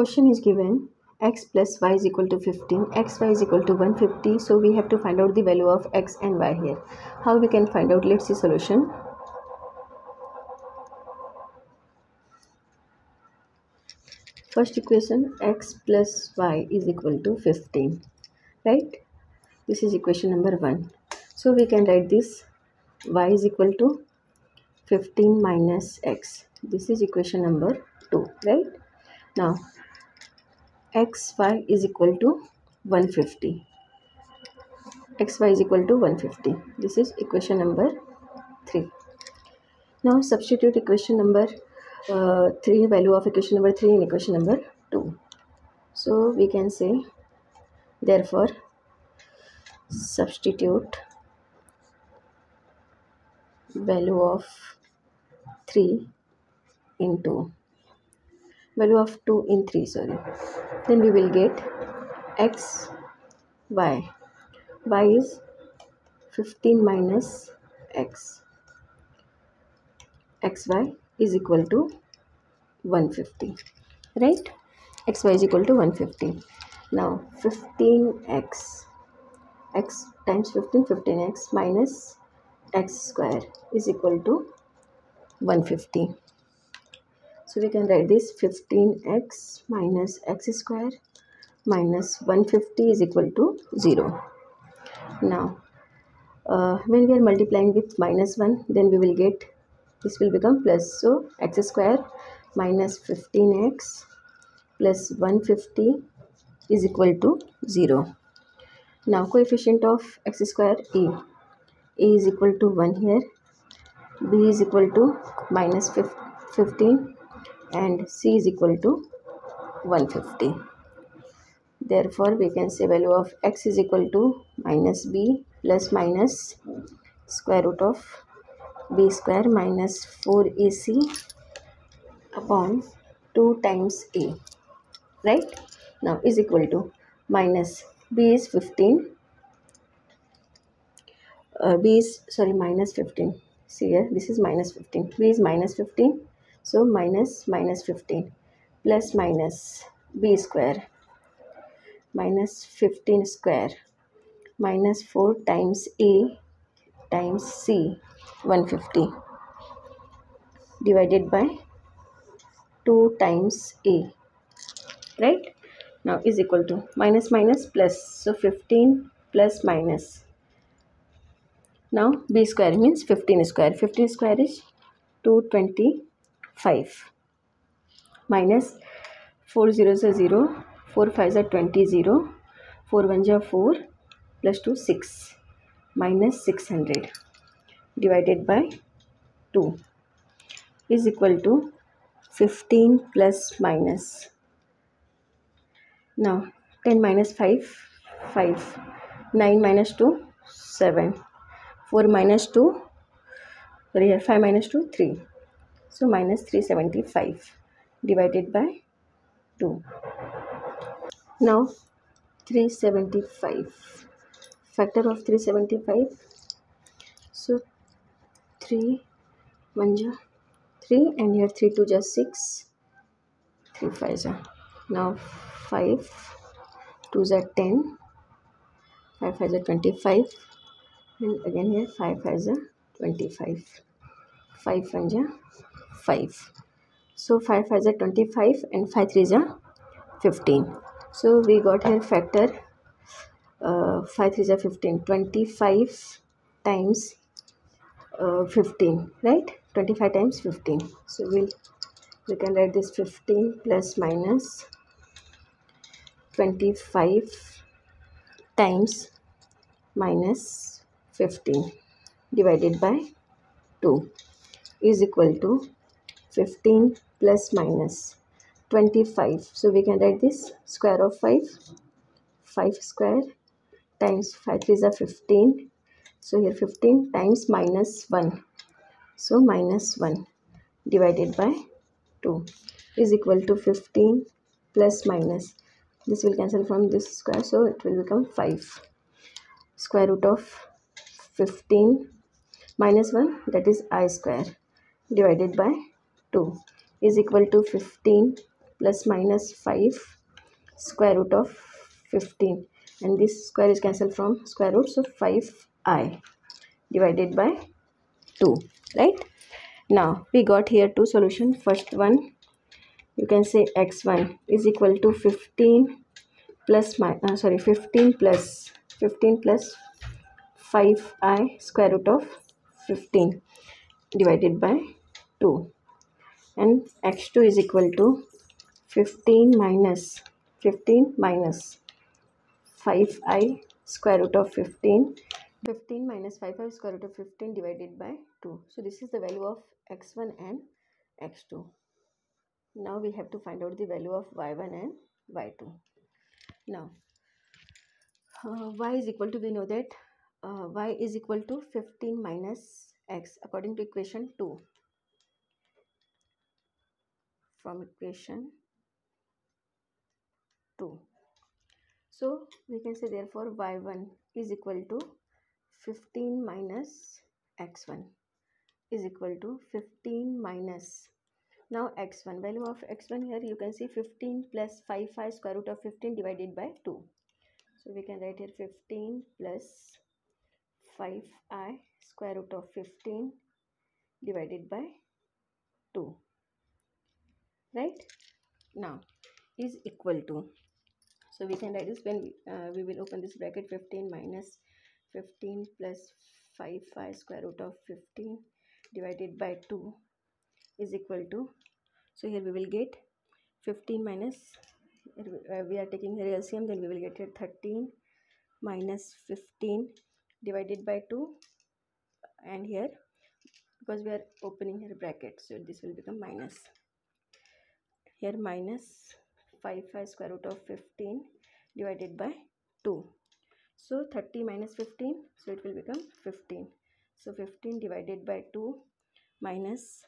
Question is given x plus y is equal to 15, x y is equal to 150. So we have to find out the value of x and y here. How we can find out? Let's see solution. First equation, x plus y is equal to 15, right? This is equation number 1. So we can write this y is equal to 15 minus x. This is equation number 2, right? Now xy is equal to 150. xy is equal to 150. This is equation number 3. Now substitute equation number 3, value of equation number 3 in equation number 2. So we can say, therefore, substitute value of 3 in 2. Value of 2 in 3, sorry. Then we will get x, y. y is 15 minus x. xy is equal to 150, right? xy is equal to 150. Now 15x, x times 15, 15x minus x square is equal to 150. So we can write this 15x minus x square minus 150 is equal to 0. Now, when we are multiplying with minus 1, then we will get, this will become plus. So x square minus 15x plus 150 is equal to 0. Now coefficient of x square, a is equal to 1 here, b is equal to minus 15 and c is equal to 150. Therefore we can say value of x is equal to minus b plus minus square root of b square minus 4ac upon 2 times a, right? Now is equal to minus b is 15, minus 15. See here, this is minus 15, b is minus 15, so minus 15 plus minus b square minus 15 square minus 4 times a times c 150 divided by 2 times a, right? Now is equal to minus plus, so 15 plus minus. Now b square means 15 square is 225 minus 4 zeros are 0, 4 fives are 20, 0, 4 ones are 4 plus 2 6 minus 600 divided by 2 is equal to 15 plus minus. Now 10 minus 5, 5, 9 minus 2, 7, 4 minus 2, 5 minus 2, 3, so minus 375 divided by 2. Now 375, factor of 375, so 3, 1 ja 3 and here 3, 2 ja 6, 3, 5 ja. Now 5, 2 ja 10, 5, 5 ja 25 and again here 5, 5 ja 25, 5, 1 ja 5. So 5, 5 ja 25 and 5, 3 ja 15. So we got here factor 5, 3 ja 15, 25 times 15, right? 25 times 15. So we can write this 15 plus minus 25 times minus 15 divided by 2 is equal to 15 plus minus 25. So we can write this square of 5, 5 square times 5 3 is 15. So here 15 times minus 1, so minus 1 divided by 2 is equal to 15 plus minus, this will cancel from this square, so it will become 5, square root of 15 minus 1, that is I square, divided by 2 is equal to 15 plus minus 5 square root of 15, and this square is cancelled from square root, so 5i divided by 2, right? Now we got here two solutions. First one, you can say x1 is equal to 15 plus 5i square root of 15 divided by 2, and x2 is equal to 15 minus 5i square root of 15 minus 5i square root of 15 divided by 2. So this is the value of x1 and x2. Now we have to find out the value of y1 and y2. Now y is equal to, we know that y is equal to 15 minus x according to equation 2. From equation 2. So we can say therefore y1 is equal to 15 minus x1 is equal to 15 minus, now x1, value of x1 here you can see 15 plus 5i square root of 15 divided by 2. So we can write here 15 plus 5i square root of 15 divided by 2, right? Now is equal to, so we can write this when we will open this bracket, 15 minus 15 plus 5i square root of 15 divided by 2 is equal to, so here we will get 15 minus, we are taking here LCM, then we will get here 13 minus 15 divided by 2, and here because we are opening here bracket, so this will become minus, here minus 5i square root of 15 divided by 2. So 30 minus 15, so it will become 15. So 15 divided by 2 minus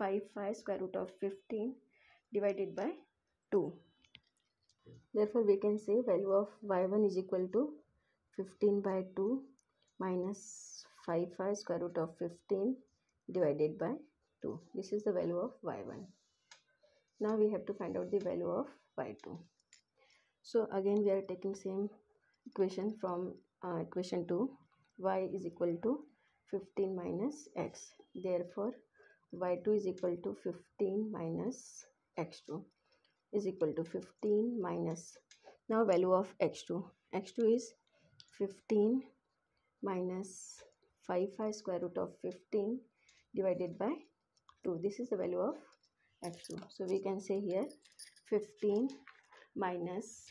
5i square root of 15 divided by 2. Therefore we can say value of y1 is equal to 15 by 2 minus 5i square root of 15 divided by 2. This is the value of y1. Now we have to find out the value of y2. So again we are taking same equation from equation 2. Y is equal to 15 minus x. Therefore y2 is equal to 15 minus x2 is equal to 15 minus, now value of x2. x2 is 15 minus 5i square root of 15 divided by 2. This is the value of x2. So we can say here 15 minus,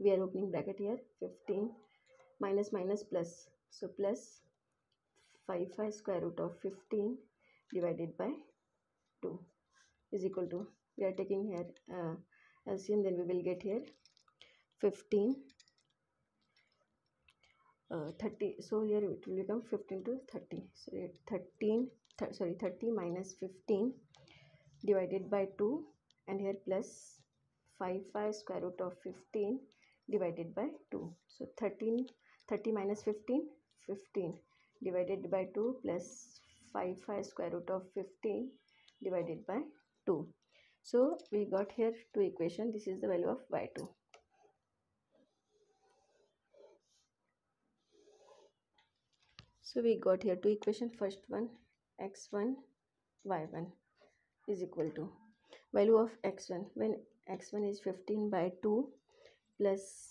we are opening bracket here, 15 minus minus plus, so plus 5i square root of 15 divided by 2 is equal to, we are taking here LCM, then we will get here 30, so here it will become 15 to 30, so 30 minus 15 divided by 2, and here plus 5i square root of 15 divided by 2. So 30 minus 15 divided by 2 plus 5i square root of 15 divided by 2. So we got here two equation. This is the value of y2. So we got here two equation. First one, x1 y1 is equal to value of x1, when x1 is 15 by 2 plus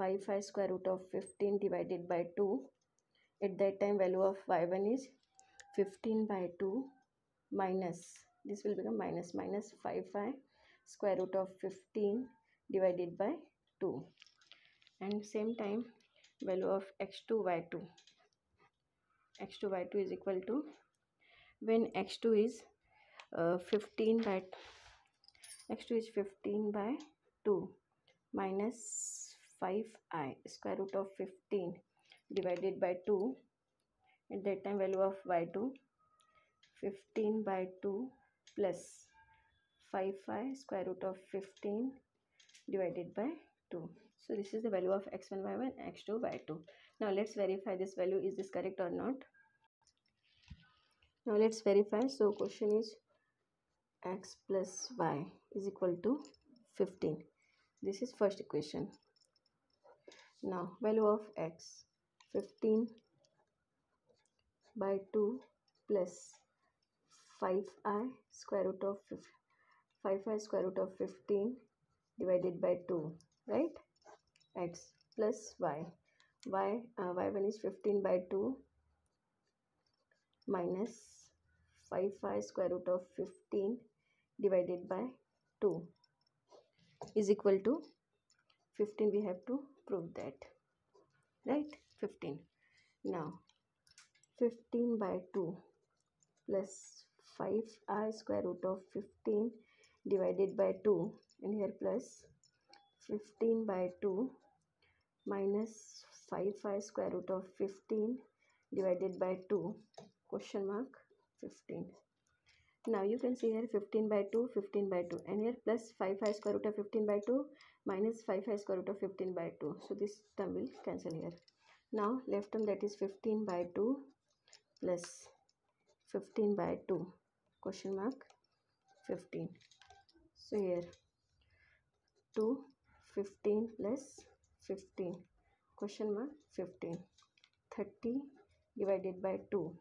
5i square root of 15 divided by 2, at that time value of y1 is 15 by 2 minus, this will become minus 5i square root of 15 divided by 2, and same time value of x2 y2 is equal to, when x2 is 15 by 2 minus 5i square root of 15 divided by 2, at that time value of y2 15 by 2 plus 5i square root of 15 divided by 2. So this is the value of x1 y1, x2 y2. Now let's verify this value, is this correct or not. Now let's verify. So question is x plus y is equal to 15. This is first equation. Now value of x, 15 by 2 plus 5i square root of 5i square root of 15 divided by 2, right? X plus y y1 is 15 by 2 minus 5i square root of 15 divided by 2 is equal to 15. We have to prove that, right? 15. Now 15 by 2 plus 5i square root of 15 divided by 2, and here plus 15 by 2 minus 5i square root of 15 divided by 2 question mark 15. Now you can see here 15 by 2, 15 by 2, and here plus 5i square root of 15 by 2 minus 5i square root of 15 by 2. So this term will cancel here. Now left term, that is 15 by 2 plus 15 by 2 question mark 15. So here 2 15 plus 15 question mark 15. 30 divided by 2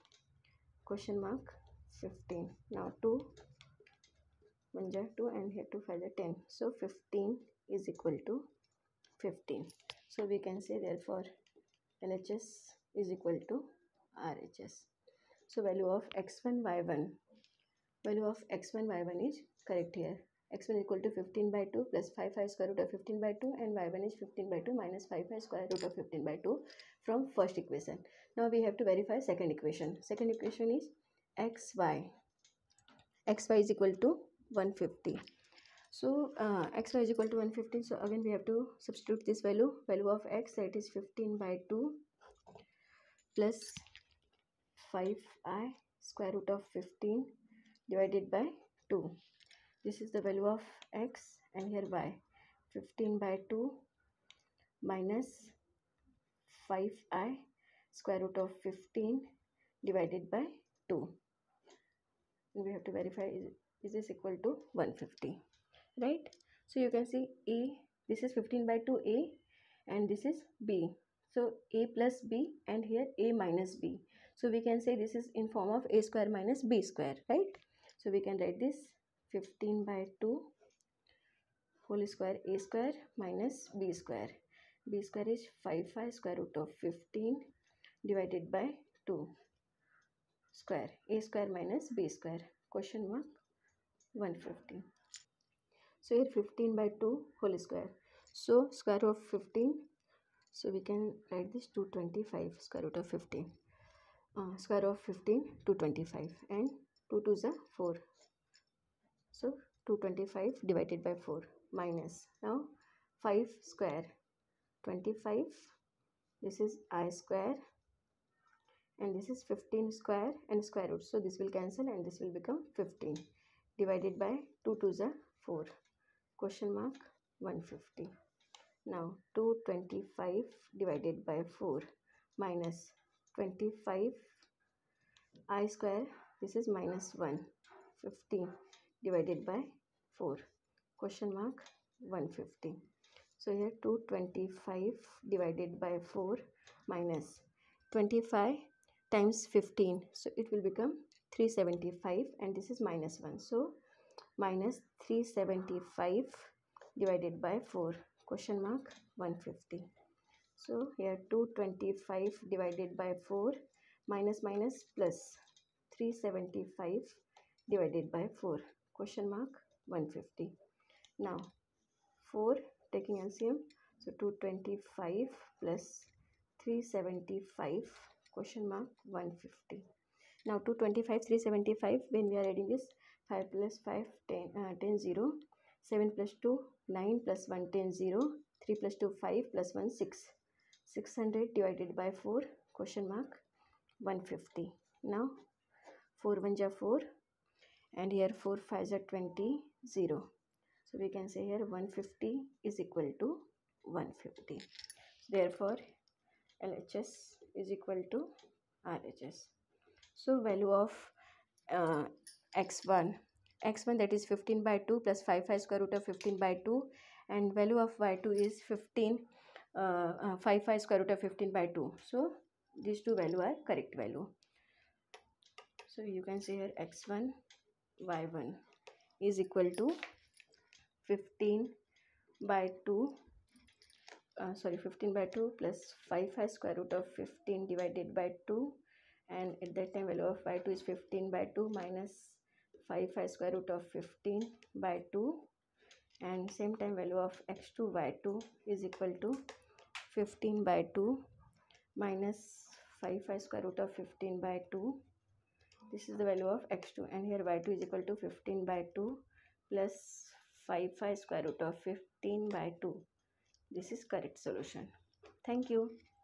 question mark 15. Now 2 manja 2, and here 2 5 10. So 15 is equal to 15. So we can say therefore LHS is equal to RHS. So value of x1 y1, value of x1 y1 is correct here. X1 is equal to 15 by 2 plus 5i square root of 15 by 2, and y1 is 15 by 2 minus 5i square root of 15 by 2 from first equation. Now we have to verify second equation. Second equation is xy. xy is equal to 150. So xy is equal to 150. So again we have to substitute this value. Value of x, that is 15 by 2 plus 5i square root of 15 divided by 2. This is the value of x, and here y, 15 by 2 minus 5i square root of 15 divided by 2. And we have to verify is this equal to 150, right? So you can see a, this is 15 by 2 a, and this is b. So a plus b, and here a minus b. So we can say this is in form of a square minus b square, right? So we can write this 15 by 2 whole square a square minus b square. B square is 5i square root of 15 divided by 2 square, a square minus b square question mark 150. So here 15 by 2 whole square, so square root of 15, so we can write this 225 square root of 15, square root of 15 225, and 2 2s are 4. So 225 divided by 4 minus, now 5 square 25, this is I square, and this is 15 square and square root, so this will cancel and this will become 15 divided by 2 2s are 4 question mark 150. Now 225 divided by 4 minus 25 I square, this is minus 1, 15 divided by 4 question mark 150. So here 225 divided by 4 minus 25 times 15, so it will become 375, and this is minus 1, so minus 375 divided by 4 question mark 150. So here 225 divided by 4 minus minus plus 375 divided by 4 question mark 150. Now 4 taking LCM, so 225 plus 375 question mark 150. Now 225 375, when we are adding this 5 plus 5 10, 10 0, 7 plus 2 9 plus 1 10 0, 3 plus 2 5 plus 1 6, 600 divided by 4 question mark 150. Now 4 1 ja 4, and here 4 5 ja 20 0. So we can say here 150 is equal to 150. Therefore LHS is equal to RHS. So value of x1, x1, that is 15 by 2 plus 5 square root of 15 by 2, and value of y2 is 5 square root of 15 by 2. So these two value are correct value. So you can say here x1 y1 is equal to 15 by 2 plus 5 square root of 15 divided by 2, and at that time value of y2 is 15 by 2 minus 5 square root of 15 by 2, and same time value of x2 y2 is equal to 15 by 2 minus 5 square root of 15 by 2. This is the value of x2, and here y2 is equal to 15 by 2 plus 5 square root of 15 by 2. This is correct solution. Thank you.